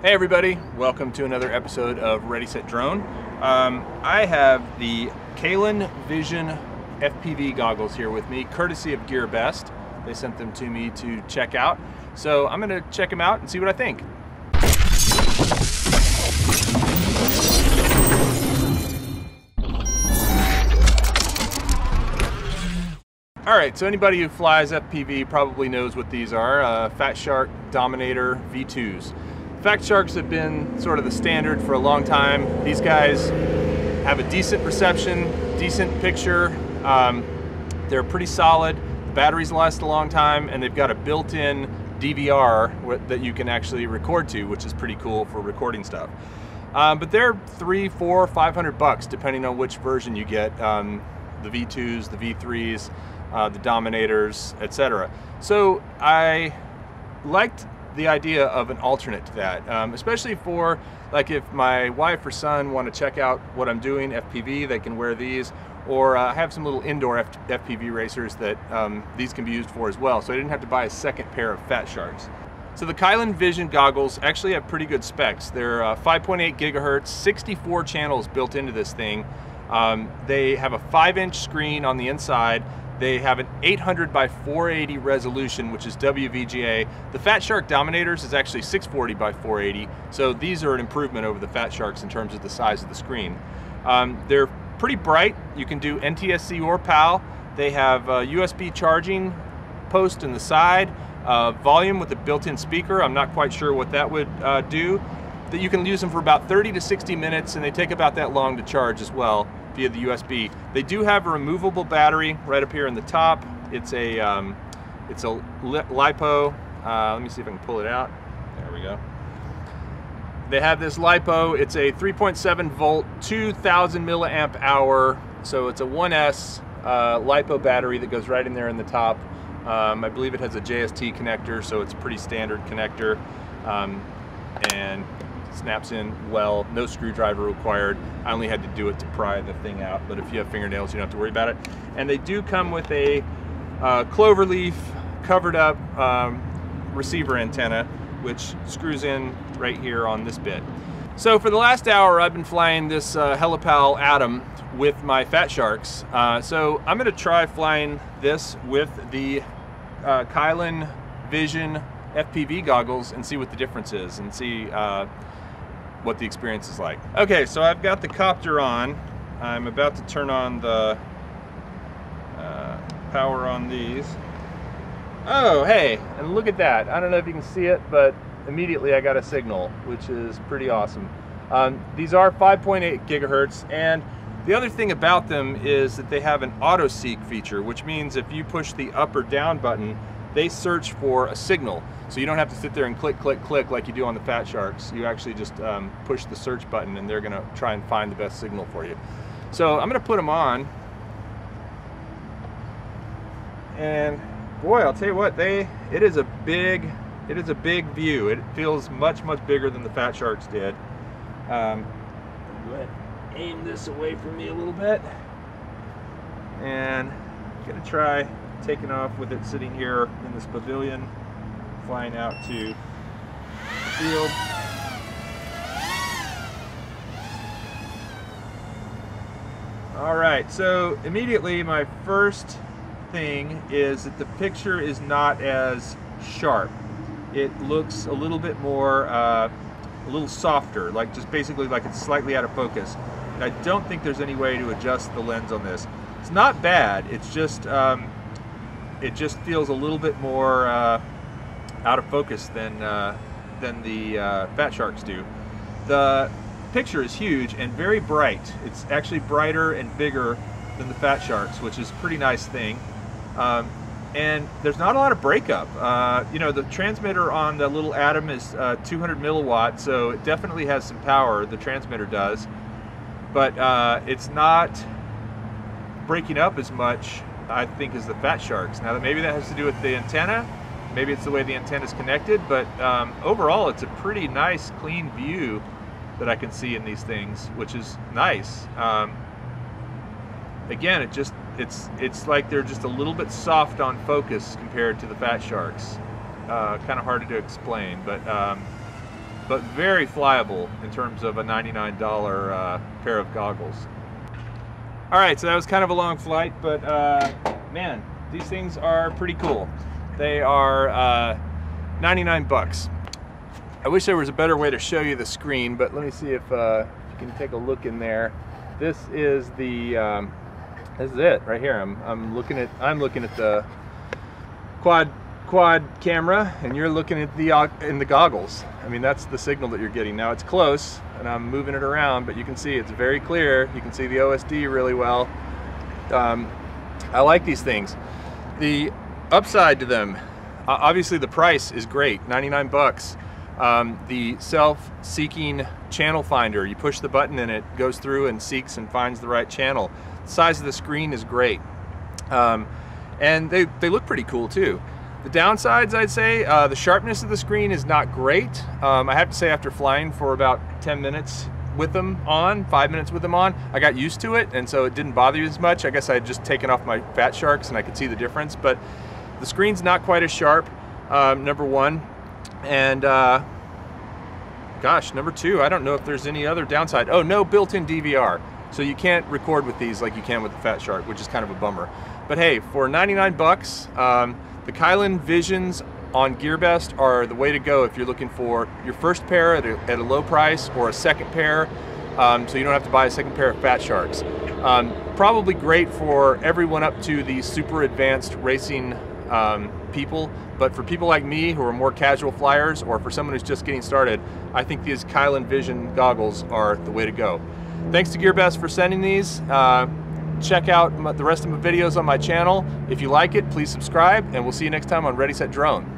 Hey everybody, welcome to another episode of Ready, Set, Drone. I have the Kylin Vision FPV goggles here with me, courtesy of Gearbest. They sent them to me to check out. So I'm gonna check them out and see what I think. All right, so anybody who flies FPV probably knows what these are, Fat Shark Dominator V2s. Fat Sharks have been sort of the standard for a long time. These guys have a decent reception, decent picture. They're pretty solid. The batteries last a long time, and they've got a built-in DVR that you can actually record to, which is pretty cool for recording stuff. But they're $300, $400, $500 depending on which version you get, the V2s, the V3s, the Dominators, etc. So I liked the idea of an alternate to that, especially for like if my wife or son want to check out what I'm doing FPV, they can wear these, or I have some little indoor FPV racers that these can be used for as well, so I didn't have to buy a second pair of Fat Sharks. So the Kylin Vision goggles actually have pretty good specs. They're 5.8 gigahertz, 64 channels built into this thing. They have a 5-inch screen on the inside. They have an 800 by 480 resolution, which is WVGA. The Fat Shark Dominators is actually 640 by 480, so these are an improvement over the Fat Sharks in terms of the size of the screen. They're pretty bright. You can do NTSC or PAL. They have a USB charging post in the side, volume with a built-in speaker. I'm not quite sure what that would do. That you can use them for about 30 to 60 minutes, and they take about that long to charge as well via the USB. They do have a removable battery right up here in the top. It's a LiPo. Let me see if I can pull it out. There we go. They have this LiPo. It's a 3.7 volt, 2,000 milliamp hour. So it's a 1S LiPo battery that goes right in there in the top. I believe it has a JST connector, so it's a pretty standard connector. And snaps in well, no screwdriver required. I only had to do it to pry the thing out, but if you have fingernails, you don't have to worry about it. And they do come with a clover leaf covered up receiver antenna, which screws in right here on this bit. So for the last hour, I've been flying this Helipal Atom with my Fat Sharks. So I'm gonna try flying this with the Kylin Vision FPV goggles and see what the difference is and see what the experience is like. Okay, so I've got the copter on. I'm about to turn on the power on these. Oh, hey, and look at that. I don't know if you can see it, but immediately I got a signal, which is pretty awesome. These are 5.8 gigahertz, and the other thing about them is that they have an auto seek feature, which means if you push the up or down button, they search for a signal. So you don't have to sit there and click, click, click like you do on the Fat Sharks. You actually just push the search button and they're gonna try and find the best signal for you. So I'm gonna put them on. And boy, I'll tell you what, it is a big view. It feels much, much bigger than the Fat Sharks did. Go ahead, aim this away from me a little bit. And I'm gonna try taking off with it sitting here in this pavilion, flying out to the field. All right, so immediately my first thing is that the picture is not as sharp. It looks a little bit more, a little softer, like just basically like it's slightly out of focus. And I don't think there's any way to adjust the lens on this. It's not bad, it's just, it just feels a little bit more out of focus than the Fat Sharks do. The picture is huge and very bright. It's actually brighter and bigger than the Fat Sharks, which is a pretty nice thing. And there's not a lot of breakup. You know, the transmitter on the little Atom is 200 milliwatts, so it definitely has some power, the transmitter does. But it's not breaking up as much, I think, is the Fat Sharks. Now, maybe that has to do with the antenna. Maybe it's the way the antenna is connected, but overall, it's a pretty nice, clean view that I can see in these things, which is nice. Again, it's like they're just a little bit soft on focus compared to the Fat Sharks. Kind of hard to explain, but but very flyable in terms of a $99 pair of goggles. All right, so that was kind of a long flight, but man, these things are pretty cool. They are 99 bucks. I wish there was a better way to show you the screen, but let me see if you can take a look in there. This is the this is it right here. I'm looking at the quad camera, and you're looking at the goggles. I mean, that's the signal that you're getting. Now it's close, and I'm moving it around, but you can see it's very clear. You can see the OSD really well. I like these things. The upside to them, obviously the price is great, 99 bucks. The self-seeking channel finder, you push the button and it goes through and seeks and finds the right channel. The size of the screen is great. And they look pretty cool too. The downsides, I'd say, the sharpness of the screen is not great. I have to say, after flying for about 10 minutes with them on, 5 minutes with them on, I got used to it, and so it didn't bother me as much. I guess I had just taken off my Fat Sharks and I could see the difference, but the screen's not quite as sharp, number one. And gosh, number two, I don't know if there's any other downside. Oh, no built-in DVR, so you can't record with these like you can with the Fat Shark, which is kind of a bummer. But hey, for 99 bucks, the Kylin Visions on Gearbest are the way to go if you're looking for your first pair at a low price, or a second pair, so you don't have to buy a second pair of Fat Sharks. Probably great for everyone up to the super advanced racing people, but for people like me who are more casual flyers, or for someone who's just getting started, I think these Kylin Vision goggles are the way to go. Thanks to Gearbest for sending these. Check out the rest of my videos on my channel. If you like it, please subscribe, and we'll see you next time on Ready, Set, Drone.